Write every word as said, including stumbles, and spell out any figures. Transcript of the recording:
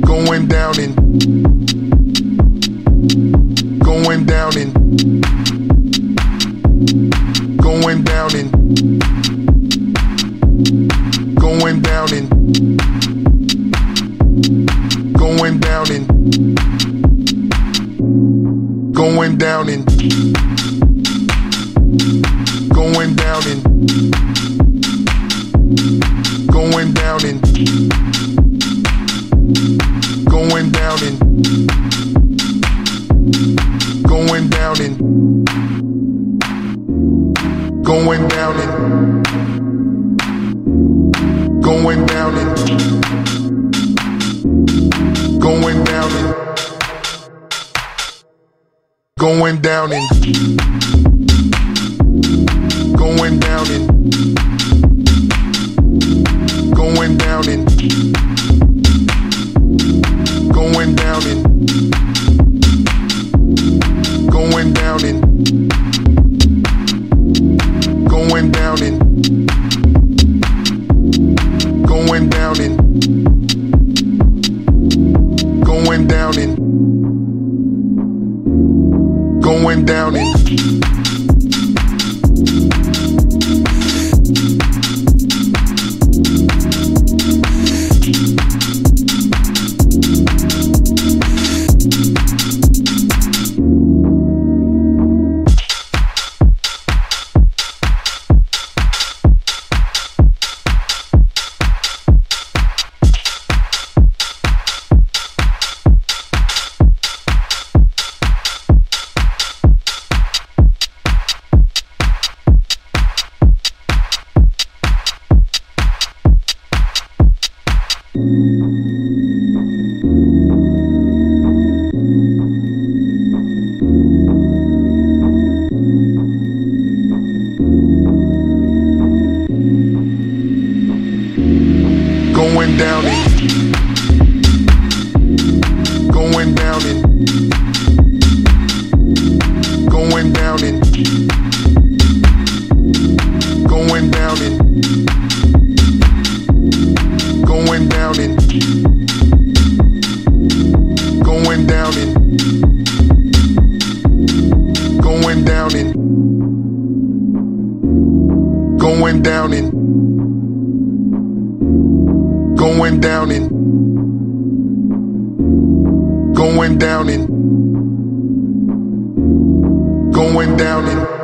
Going down in, going down in, going down in, going down in, going down in, going down in, going down in, going down in. Going down in, going down in, going down in, going down in, going down in, going down in, going down in, going down in. Going down in, going down in, going down in, going down in, going down in, going down in. Going down in, going down in.